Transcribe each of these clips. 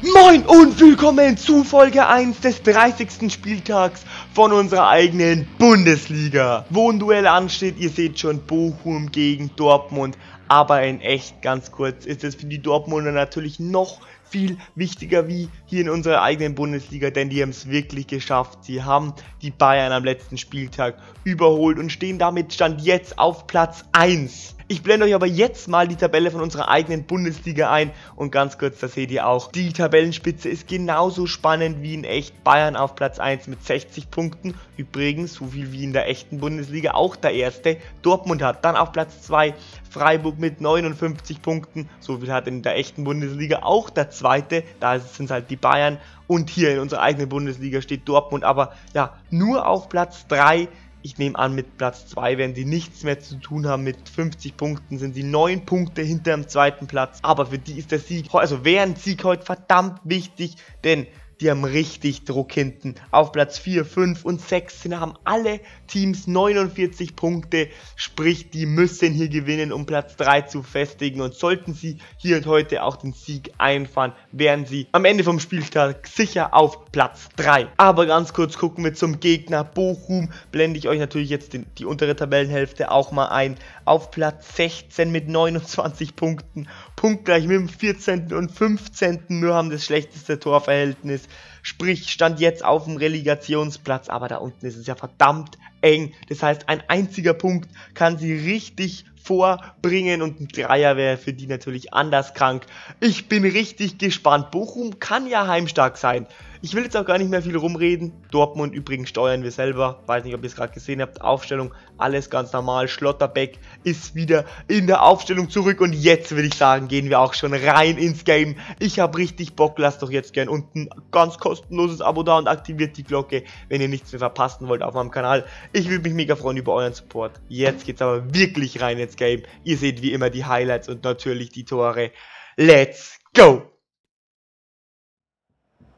Moin und willkommen zu Folge 1 des 30. Spieltags von unserer eigenen Bundesliga. Wo ein Duell ansteht, ihr seht schon, Bochum gegen Dortmund. Aber in echt, ganz kurz, ist es für die Dortmunder natürlich noch viel wichtiger wie hier in unserer eigenen Bundesliga, denn die haben es wirklich geschafft. Sie haben die Bayern am letzten Spieltag überholt und stehen damit Stand jetzt auf Platz 1. Ich blende euch aber jetzt mal die Tabelle von unserer eigenen Bundesliga ein und ganz kurz, das seht ihr auch, die Tabellenspitze ist genauso spannend wie in echt. Bayern auf Platz 1 mit 60 Punkten, übrigens so viel wie in der echten Bundesliga, auch der erste. Dortmund hat dann auf Platz 2 Freiburg mit 59 Punkten, so viel hat in der echten Bundesliga auch der zweite, da sind halt die Bayern. Und hier in unserer eigenen Bundesliga steht Dortmund aber ja nur auf Platz 3. Ich nehme an, mit Platz 2 werden sie nichts mehr zu tun haben. Mit 50 Punkten sind sie 9 Punkte hinter dem zweiten Platz. Aber für die ist der Sieg, also wäre ein Sieg heute verdammt wichtig, denn die haben richtig Druck hinten. Auf Platz 4, 5 und 6 haben alle Teams 49 Punkte. Sprich, die müssen hier gewinnen, um Platz 3 zu festigen. Und sollten sie hier und heute auch den Sieg einfahren, wären sie am Ende vom Spieltag sicher auf Platz 3. Aber ganz kurz gucken wir zum Gegner Bochum. Blende ich euch natürlich jetzt die untere Tabellenhälfte auch mal ein. Auf Platz 16 mit 29 Punkten. Punktgleich mit dem 14. und 15. Nur haben das schlechteste Torverhältnis. Sprich, Stand jetzt auf dem Relegationsplatz, aber da unten ist es ja verdammt eng. Das heißt, ein einziger Punkt kann sie richtig vorbringen und ein Dreier wäre für die natürlich anders krank. Ich bin richtig gespannt. Bochum kann ja heimstark sein. Ich will jetzt auch gar nicht mehr viel rumreden. Dortmund übrigens steuern wir selber. Weiß nicht, ob ihr es gerade gesehen habt. Aufstellung, alles ganz normal. Schlotterbeck ist wieder in der Aufstellung zurück. Und jetzt würde ich sagen, gehen wir auch schon rein ins Game. Ich habe richtig Bock. Lasst doch jetzt gern unten ganz kostenloses Abo da und aktiviert die Glocke, wenn ihr nichts mehr verpassen wollt auf meinem Kanal. Ich würde mich mega freuen über euren Support. Jetzt geht's aber wirklich rein ins Game. Ihr seht wie immer die Highlights und natürlich die Tore. Let's go!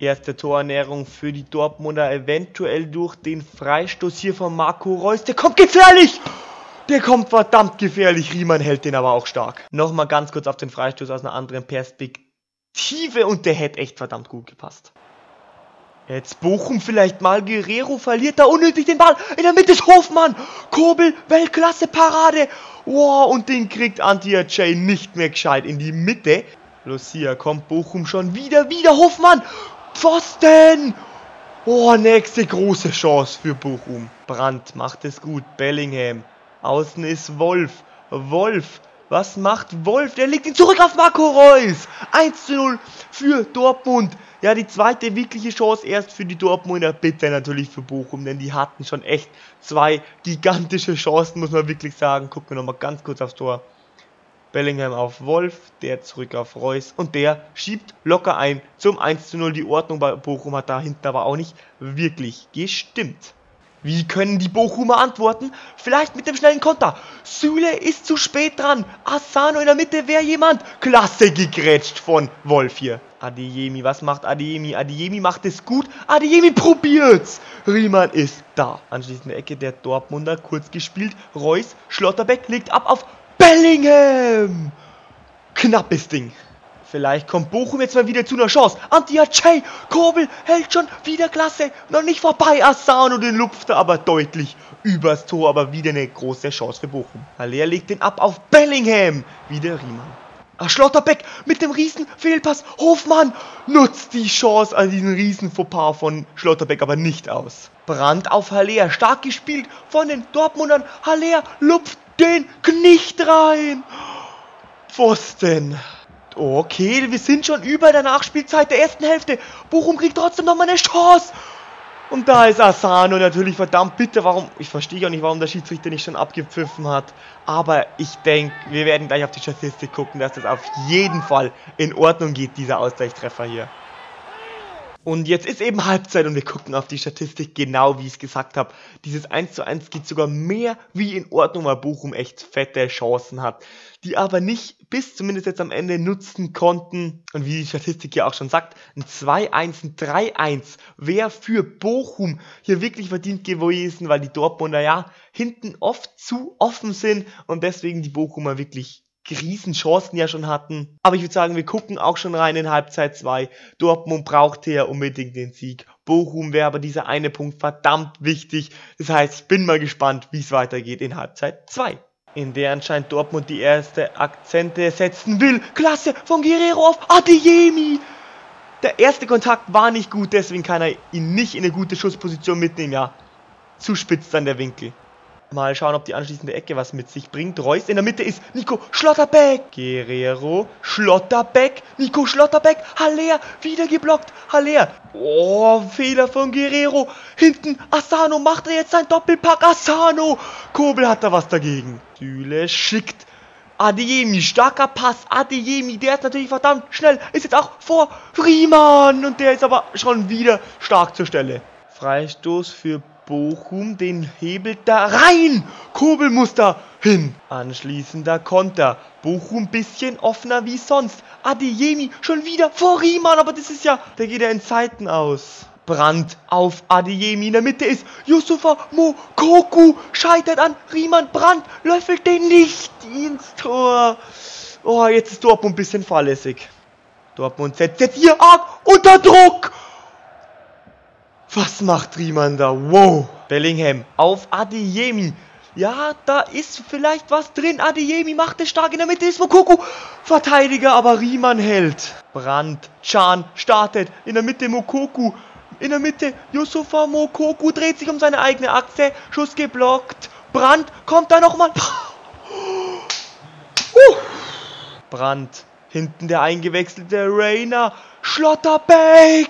Erste Torernährung für die Dortmunder, eventuell durch den Freistoß hier von Marco Reus. Der kommt gefährlich! Der kommt verdammt gefährlich. Riemann hält den aber auch stark. Nochmal ganz kurz auf den Freistoß aus einer anderen Perspektive und der hätte echt verdammt gut gepasst. Jetzt Bochum vielleicht mal, Guerrero verliert da unnötig den Ball. In der Mitte ist Hofmann. Kobel, Weltklasse Parade. Wow, und den kriegt Anti-Ajay nicht mehr gescheit in die Mitte. Los hier kommt Bochum schon wieder Hofmann. Pfosten! Oh, nächste große Chance für Bochum. Brandt macht es gut. Bellingham. Außen ist Wolf. Wolf. Was macht Wolf? Der legt ihn zurück auf Marco Reus. 1:0 für Dortmund. Ja, die zweite wirkliche Chance erst für die Dortmunder. Bitte natürlich für Bochum, denn die hatten schon echt zwei gigantische Chancen, muss man wirklich sagen. Gucken wir nochmal ganz kurz aufs Tor. Bellingham auf Wolf, der zurück auf Reus und der schiebt locker ein zum 1:0. Die Ordnung bei Bochum hat da hinten aber auch nicht wirklich gestimmt. Wie können die Bochumer antworten? Vielleicht mit dem schnellen Konter. Süle ist zu spät dran. Asano in der Mitte wäre jemand. Klasse gegrätscht von Wolf hier. Adeyemi, was macht Adeyemi? Adeyemi macht es gut. Adeyemi probiert's. Riemann ist da. Anschließend Ecke der Dortmunder, kurz gespielt. Reus, Schlotterbeck legt ab auf Bellingham! Knappes Ding. Vielleicht kommt Bochum jetzt mal wieder zu einer Chance. Anti-Ajay, Kobel hält schon wieder klasse. Noch nicht vorbei. Asano, den lupfte aber deutlich übers Tor. Aber wieder eine große Chance für Bochum. Haller legt den ab auf Bellingham. Wieder Riemann. Ach, Schlotterbeck mit dem Riesen-Fehlpass. Hofmann nutzt die Chance, also diesen Riesen-Fauxpas von Schlotterbeck, aber nicht aus. Brandt auf Haller. Stark gespielt von den Dortmundern. Haller lupft den Knicht rein. Pfosten. Okay, wir sind schon über der Nachspielzeit der ersten Hälfte. Bochum kriegt trotzdem nochmal eine Chance. Und da ist Asano natürlich verdammt bitter. Ich verstehe auch nicht, warum der Schiedsrichter nicht schon abgepfiffen hat. Aber ich denke, wir werden gleich auf die Statistik gucken, dass das auf jeden Fall in Ordnung geht, dieser Ausgleichstreffer hier. Und jetzt ist eben Halbzeit und wir gucken auf die Statistik, genau wie ich es gesagt habe. Dieses 1:1 geht sogar mehr wie in Ordnung, weil Bochum echt fette Chancen hat, die aber nicht bis zumindest jetzt am Ende nutzen konnten. Und wie die Statistik ja auch schon sagt, ein 2:1, ein 3:1 wäre für Bochum hier wirklich verdient gewesen, weil die Dortmunder ja hinten oft zu offen sind und deswegen die Bochumer wirklich Riesenchancen ja schon hatten. Aber ich würde sagen, wir gucken auch schon rein in Halbzeit 2. Dortmund braucht hier unbedingt den Sieg. Bochum wäre aber dieser eine Punkt verdammt wichtig. Das heißt, ich bin mal gespannt, wie es weitergeht in Halbzeit 2. In der anscheinend Dortmund die erste Akzente setzen will. Klasse von Guerrero auf Adeyemi. Der erste Kontakt war nicht gut, deswegen kann er ihn nicht in eine gute Schussposition mitnehmen. Ja, zu spitz dann der Winkel. Mal schauen, ob die anschließende Ecke was mit sich bringt. Reus in der Mitte ist Nico Schlotterbeck. Guerrero, Schlotterbeck, Nico Schlotterbeck, Haller, wieder geblockt, Haller. Oh, Fehler von Guerrero. Hinten, Asano, macht er jetzt seinen Doppelpack, Asano. Kobel hat da was dagegen. Süle schickt Adeyemi, starker Pass, Adeyemi, der ist natürlich verdammt schnell, ist jetzt auch vor Riemann. Und der ist aber schon wieder stark zur Stelle. Freistoß für Bochum, den hebelt da rein. Kobel muss da hin. Anschließender Konter. Bochum bisschen offener wie sonst. Adeyemi schon wieder vor Riemann, aber das ist ja, der geht ja in Zeiten aus. Brandt auf Adeyemi, in der Mitte ist Youssoufa Moukoko, scheitert an Riemann, Brandt löffelt den nicht ins Tor. Oh, jetzt ist Dortmund ein bisschen fahrlässig. Dortmund setzt jetzt hier arg unter Druck. Was macht Riemann da? Wow! Bellingham auf Adeyemi. Ja, da ist vielleicht was drin. Adeyemi macht es stark. In der Mitte ist Moukoko. Verteidiger, aber Riemann hält. Brandt, Can startet. In der Mitte Moukoko. In der Mitte Youssoufa Moukoko dreht sich um seine eigene Achse. Schuss geblockt. Brandt kommt da nochmal. Brandt. Hinten der eingewechselte Reyna. Schlotterbeck.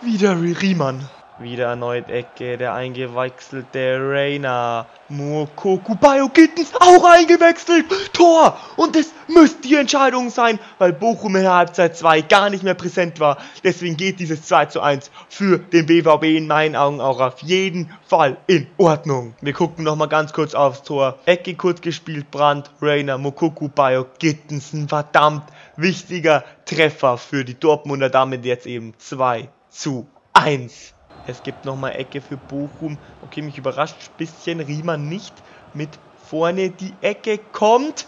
Wieder Riemann. Wieder erneut Ecke, der eingewechselte Reiner. Moukoko, Bynoe-Gittens auch eingewechselt. Tor! Und es müsste die Entscheidung sein, weil Bochum in der Halbzeit 2 gar nicht mehr präsent war. Deswegen geht dieses 2:1 für den BVB in meinen Augen auch auf jeden Fall in Ordnung. Wir gucken nochmal ganz kurz aufs Tor. Ecke kurz gespielt, Brandt, Reiner, Moukoko, Bynoe-Gittens. Ein verdammt wichtiger Treffer für die Dortmunder. Damit jetzt eben 2:1. Es gibt nochmal Ecke für Bochum. Okay, mich überrascht ein bisschen. Riemann nicht mit vorne. Die Ecke kommt.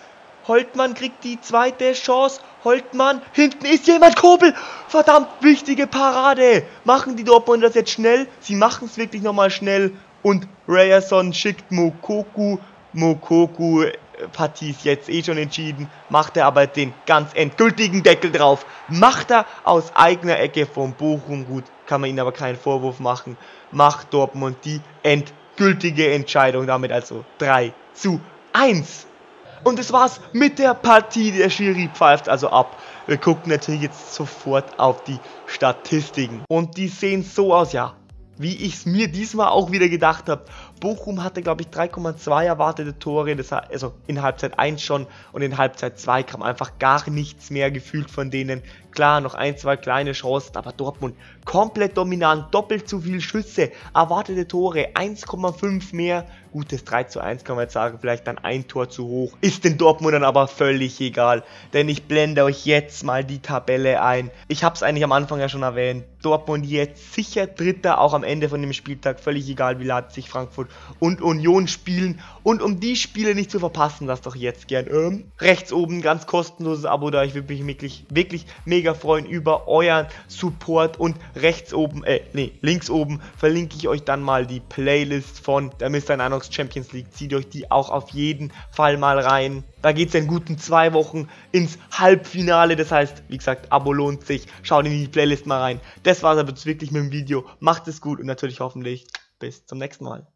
Holtmann kriegt die zweite Chance. Holtmann. Hinten ist jemand. Kobel. Verdammt wichtige Parade. Machen die Dortmunder das jetzt schnell? Sie machen es wirklich nochmal schnell. Und Reherson schickt Moukoko. Moukoko. Partie ist jetzt eh schon entschieden. Macht er aber den ganz endgültigen Deckel drauf. Macht er aus eigener Ecke vom Bochum. Gut, kann man ihnen aber keinen Vorwurf machen. Macht Dortmund die endgültige Entscheidung. Damit also 3:1. Und das war's mit der Partie. Der Schiri pfeift also ab. Wir gucken natürlich jetzt sofort auf die Statistiken. Und die sehen so aus, ja. Wie ich es mir diesmal auch wieder gedacht habe. Bochum hatte, glaube ich, 3,2 erwartete Tore, das heißt, also in Halbzeit 1 schon, und in Halbzeit 2 kam einfach gar nichts mehr gefühlt von denen. Klar, noch ein, zwei kleine Chancen, aber Dortmund komplett dominant, doppelt so viel Schüsse, erwartete Tore, 1,5 mehr. Gut, das 3:1 kann man jetzt sagen, vielleicht dann ein Tor zu hoch. Ist den Dortmundern aber völlig egal, denn ich blende euch jetzt mal die Tabelle ein. Ich habe es eigentlich am Anfang ja schon erwähnt, Dortmund jetzt sicher Dritter, auch am Ende von dem Spieltag, völlig egal wie Leipzig, Frankfurt und Union spielen. Und um die Spiele nicht zu verpassen, lasst doch jetzt gern rechts oben ganz kostenloses Abo da. Ich würde mich wirklich mega freuen über euren Support. Und rechts oben, links oben verlinke ich euch dann mal die Playlist von der Mr. Neinox Champions League. Zieht euch die auch auf jeden Fall mal rein. Da geht es in guten 2 Wochen ins Halbfinale. Das heißt, wie gesagt, Abo lohnt sich. Schaut in die Playlist mal rein. Das war es aber wirklich mit dem Video. Macht es gut und natürlich hoffentlich bis zum nächsten Mal.